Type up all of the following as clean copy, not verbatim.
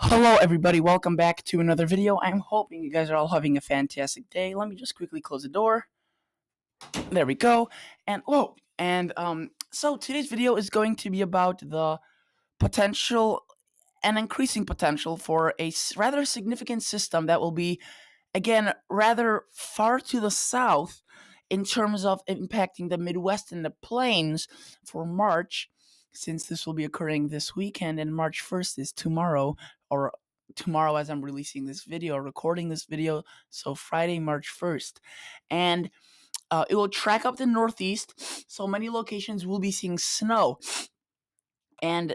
Hello everybody, welcome back to another video. I'm hoping you guys are all having a fantastic day. Let me just quickly close the door. There we go. And whoa, and so today's video is going to be about the potential and increasing potential for a rather significant system that will be, again, rather far to the south in terms of impacting the Midwest and the Plains for March, since this will be occurring this weekend, and March 1st is tomorrow, or tomorrow as I'm releasing this video, recording this video, so Friday, March 1st. And it will track up the Northeast, so many locations will be seeing snow. And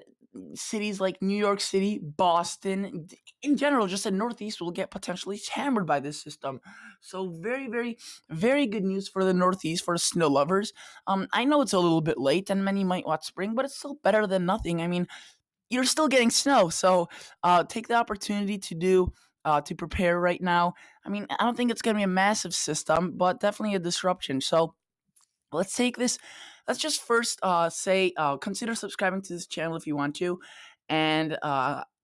cities like New York City, Boston, in general, just the Northeast will get potentially hammered by this system. So very, very, very good news for the Northeast, for snow lovers. I know it's a little bit late and many might want spring, but it's still better than nothing. I mean, you're still getting snow, so take the opportunity to prepare right now. I mean, I don't think it's going to be a massive system, but definitely a disruption. So let's take this. Let's just first say consider subscribing to this channel if you want to, and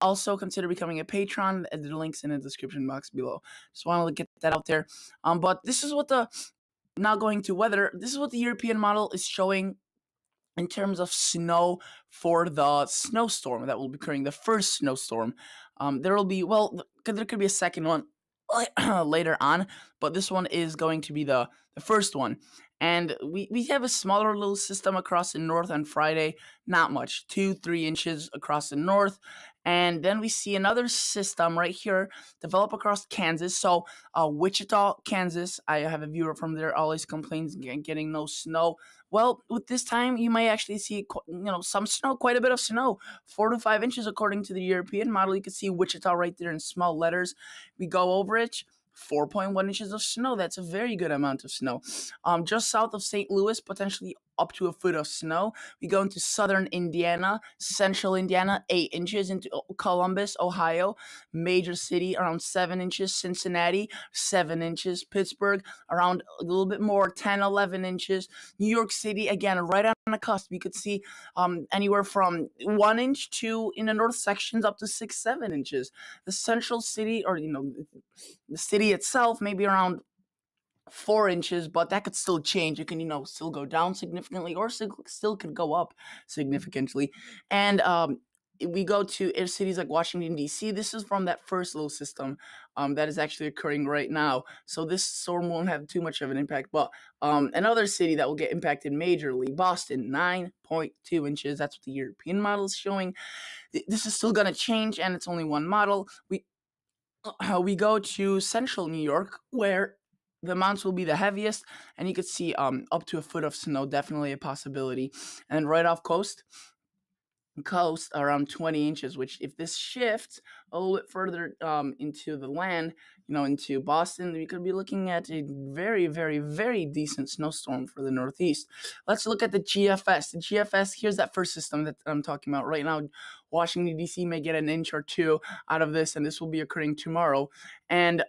also consider becoming a patron. The link's in the description box below. Just want to get that out there. But this is what the, now going to weather, this is what the European model is showing in terms of snow for the snowstorm that will be occurring, the first snowstorm. There will be, well, there could be a second one later on, but this one is going to be the first one. And we have a smaller little system across the north on Friday, not much, 2-3 inches across the north. And then we see another system right here develop across Kansas. So Wichita, Kansas, I have a viewer from there always complains getting no snow. Well, with this time, you might actually see, you know, some snow, quite a bit of snow, 4 to 5 inches according to the European model. You can see Wichita right there in small letters. We go over it. 4.1 inches of snow. That's a very good amount of snow. Just south of St. Louis, potentially up to a foot of snow. We go into southern Indiana, central Indiana, 8 inches, into Columbus, Ohio, major city, around 7 inches, Cincinnati, 7 inches, Pittsburgh, around a little bit more, 10, 11 inches, New York City, again, right on the cusp. We could see anywhere from 1 inch to, in the north sections, up to 6, 7 inches. The central city, or, you know, the city itself, maybe around 4 inches, but that could still change. It can, you know, still go down significantly, or still could go up significantly. And we go to air cities like Washington, D.C. This is from that first little system that is actually occurring right now. So this storm won't have too much of an impact, but another city that will get impacted majorly, Boston, 9.2 inches. That's what the European model is showing. This is still going to change, and it's only one model. We go to central New York, where the amounts will be the heaviest, and you could see up to a foot of snow, definitely a possibility. And right off coast around 20 inches, which if this shifts a little bit further into the land, you know, into Boston, we could be looking at a very, very, very decent snowstorm for the Northeast. Let's look at the GFS. The GFS, here's that first system that I'm talking about right now. Washington, D.C. may get 1 or 2 inches out of this, and this will be occurring tomorrow. And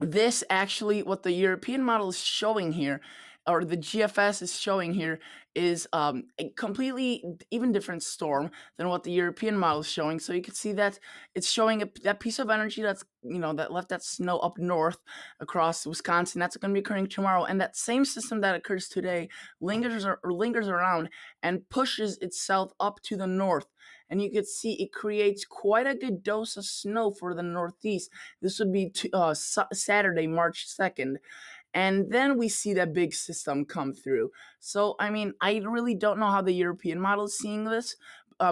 this actually, what the European model is showing here, or the GFS is showing here, is a completely even different storm than what the European model is showing. So you can see that it's showing that piece of energy that's, you know, that left that snow up north across Wisconsin. That's going to be occurring tomorrow. And that same system that occurs today lingers around and pushes itself up to the north. And you can see it creates quite a good dose of snow for the Northeast. This would be Saturday, March 2nd. And then we see that big system come through. So, I mean, I really don't know how the European model is seeing this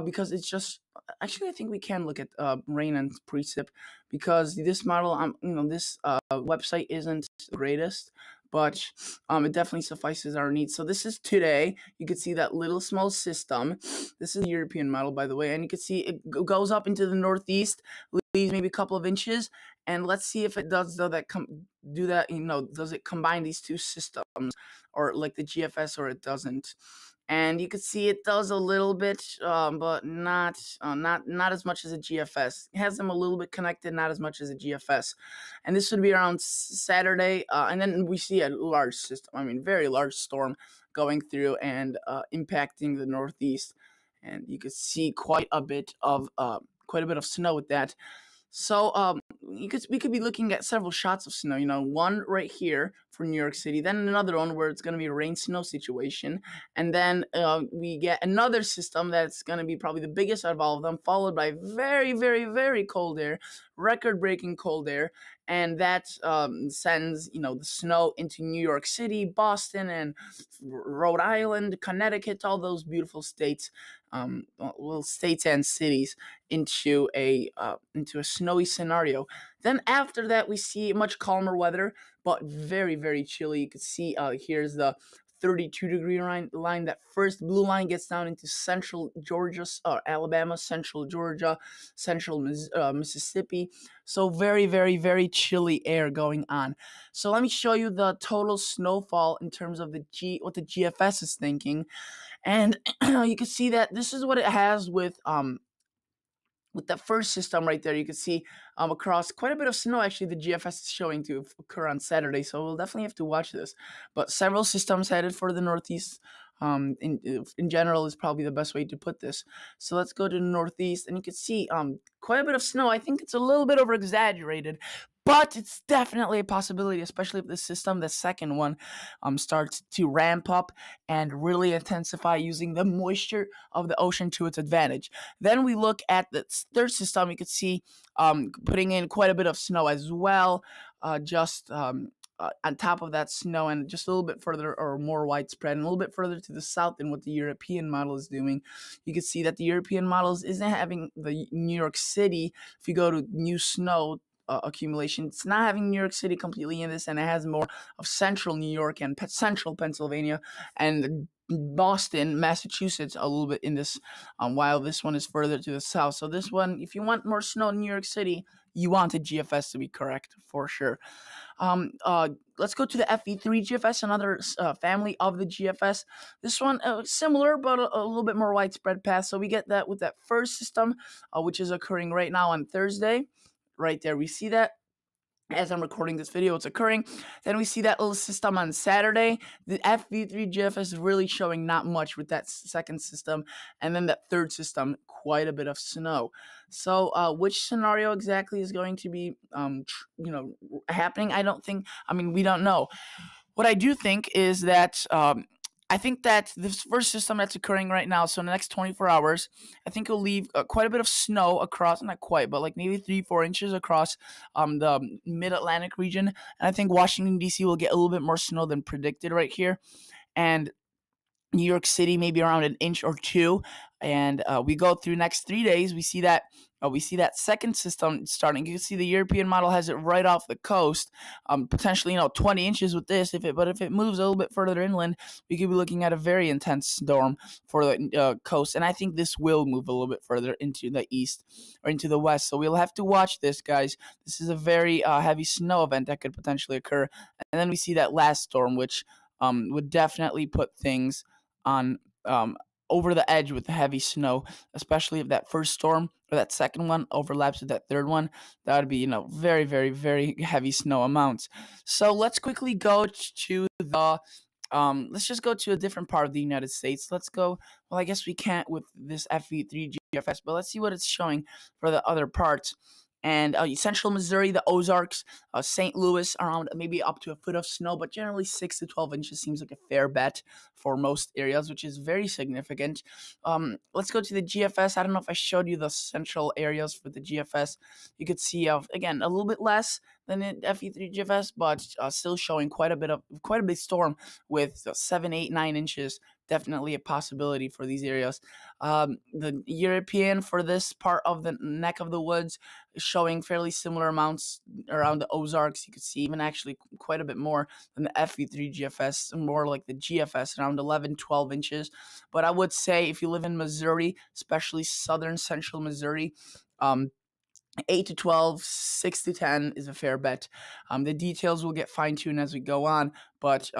because it's just, actually, I think we can look at rain and precip, because this model, you know, this website isn't the greatest, but it definitely suffices our needs. So this is today. You can see that little small system. This is the European model, by the way, and you can see it goes up into the Northeast, leaves maybe a couple of inches. And let's see if it does, though, that do that, you know, does it combine these two systems, or like the GFS, or it doesn't. And you can see it does a little bit, but not as much as a GFS. It has them a little bit connected, not as much as a GFS. And this would be around Saturday, and then we see a large system, I mean, very large storm going through and impacting the Northeast. and you could see quite a bit of snow with that. So we could be looking at several shots of snow, you know, one right here for New York City, then another one where it's going to be a rain-snow situation, and then we get another system that's going to be probably the biggest out of all of them, followed by very, very, very cold air, record-breaking cold air, and that sends, you know, the snow into New York City, Boston, and Rhode Island, Connecticut, all those beautiful states, well, states and cities into a snowy scenario. Then after that, we see much calmer weather, but very, very chilly. You can see here's the 32-degree line. That first blue line gets down into central Georgia, Alabama, central Georgia, central Mississippi. So very, very, very chilly air going on. So let me show you the total snowfall in terms of what the GFS is thinking. And you can see that this is what it has with that first system right there. You can see across quite a bit of snow, actually, the GFS is showing to occur on Saturday, so we'll definitely have to watch this. But several systems headed for the Northeast, in general, is probably the best way to put this. So let's go to the Northeast, and you can see quite a bit of snow. I think it's a little bit over-exaggerated, but it's definitely a possibility, especially if the system, the second one, starts to ramp up and really intensify, using the moisture of the ocean to its advantage. Then we look at the third system. You can see putting in quite a bit of snow as well, on top of that snow, and just a little bit further or more widespread, and a little bit further to the south than what the European model is doing. You can see that the European models isn't having the New York City, if you go to new snow accumulation, it's not having New York City completely in this, and it has more of central New York and central Pennsylvania and Boston, Massachusetts a little bit in this, while this one is further to the south. So this one, if you want more snow in New York City, you want the GFS to be correct for sure. Let's go to the FE3 GFS, another family of the GFS. This one, similar, but a little bit more widespread path. So we get that with that first system, which is occurring right now on Thursday. Right there, we see that. As I'm recording this video, it's occurring. Then we see that little system on Saturday. The FV3 GFS is really showing not much with that second system. And then that third system, quite a bit of snow. So which scenario exactly is going to be happening? We don't know. What I do think is that I think that this first system that's occurring right now, so in the next 24 hours, I think it'll leave quite a bit of snow across, not quite, but like maybe 3-4 inches across the mid-Atlantic region. And I think Washington, D.C. will get a little bit more snow than predicted right here. And New York City maybe around an inch or two. And we go through next 3 days. We see that second system starting. You can see the European model has it right off the coast, potentially 20 inches with this. But if it moves a little bit further inland, we could be looking at a very intense storm for the coast. And I think this will move a little bit further into the east or into the west. So we'll have to watch this, guys. This is a very heavy snow event that could potentially occur. And then we see that last storm, which would definitely put things on over the edge with the heavy snow, especially if that first storm or that second one overlaps with that third one. That would be, very, very, very heavy snow amounts. So let's quickly go to the let's just go to a different part of the United States. Let's go. Well, I guess we can't with this FE3 GFS, but let's see what it's showing for the other parts. And central Missouri, the Ozarks, St. Louis, around maybe up to a foot of snow, but generally 6 to 12 inches seems like a fair bet for most areas, which is very significant. Let's go to the GFS. I don't know if I showed you the central areas for the GFS. You could see, again, a little bit less than the FE3 GFS, but still showing quite a big storm with 7, 8, 9 inches. Definitely a possibility for these areas. The European for this part of the neck of the woods is showing fairly similar amounts around the Ozarks. You could see even actually quite a bit more than the FE3 GFS, more like the GFS around 11, 12 inches. But I would say if you live in Missouri, especially southern central Missouri, 8 to 12, 6 to 10 is a fair bet. The details will get fine-tuned as we go on, but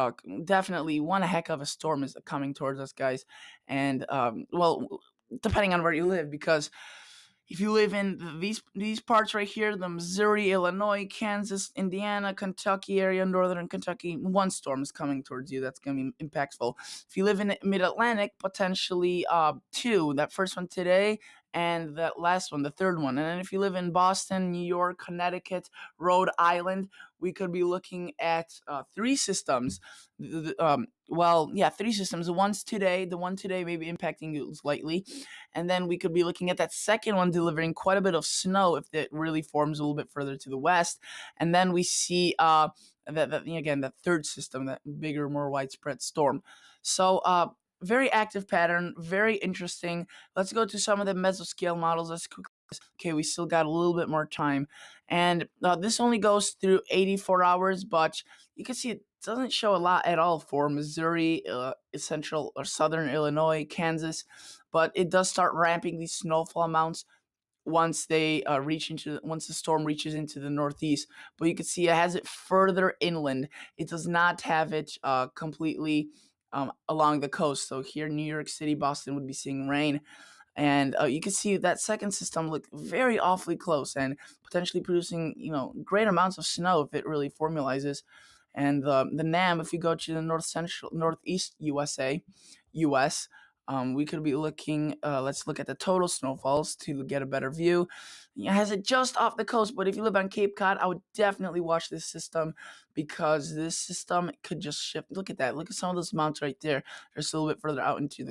definitely one heck of a storm is coming towards us, guys. And, well, depending on where you live, because If you live in these parts right here, the Missouri, Illinois, Kansas, Indiana, Kentucky area, northern Kentucky, one storm is coming towards you. That's going to be impactful. If you live in mid-Atlantic, potentially two. That first one today and that last one, the third one. And then if you live in Boston, New York, Connecticut, Rhode Island, we could be looking at three systems. Three systems. One's today. The one today may be impacting you slightly. And then we could be looking at that second one delivering quite a bit of snow if it really forms a little bit further to the west. And then we see that third system, that bigger, more widespread storm. So very active pattern, very interesting. Let's go to some of the mesoscale models as quickly. Okay, we still got a little bit more time. And this only goes through 84 hours, but you can see it doesn't show a lot at all for Missouri, central or southern Illinois, Kansas. But it does start ramping these snowfall amounts once they once the storm reaches into the northeast. But you can see it has it further inland. It does not have it completely along the coast. So here, New York City, Boston would be seeing rain. And you can see that second system look very awfully close and potentially producing, great amounts of snow if it really formalizes. And the NAM, if you go to the northeast U.S., we could be looking, let's look at the total snowfalls to get a better view. It has it just off the coast, but if you live on Cape Cod, I would definitely watch this system because this system could just shift. Look at that. Look at some of those mounts right there. They're still a little bit further out into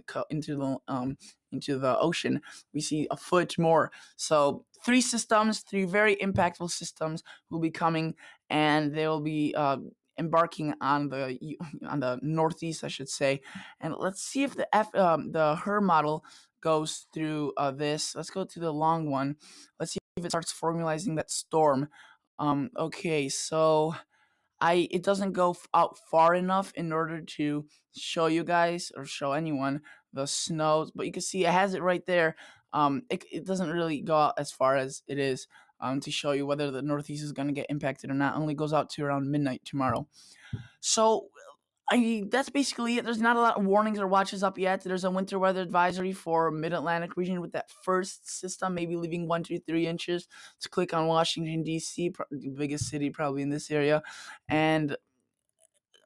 the ocean. We see a foot more. So three systems, three very impactful systems will be coming, and they will be embarking on the northeast, I should say. And let's see if the HER model goes through this. Let's go to the long one. Let's see if it starts formalizing that storm. Okay, so it doesn't go out far enough in order to show you guys or show anyone the snow, but you can see it has it right there. It doesn't really go out as far as it is to show you whether the northeast is going to get impacted or not. It only goes out to around midnight tomorrow. So that's basically it. There's not a lot of warnings or watches up yet. There's a winter weather advisory for mid-Atlantic region with that first system, maybe leaving 1 to 3 inches. Let's click on Washington, D.C., the biggest city probably in this area. And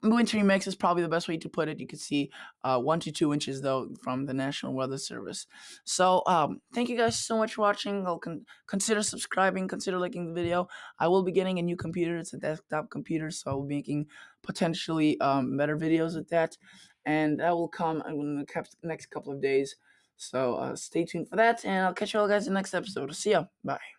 wintry mix is probably the best way to put it. You can see 1 to 2 inches, though, from the National Weather Service. So thank you guys so much for watching. Consider subscribing. Consider liking the video. I will be getting a new computer. It's a desktop computer, so I will be making potentially better videos with that. And that will come in the next couple of days. So stay tuned for that, and I'll catch you all guys in the next episode. See ya. Bye.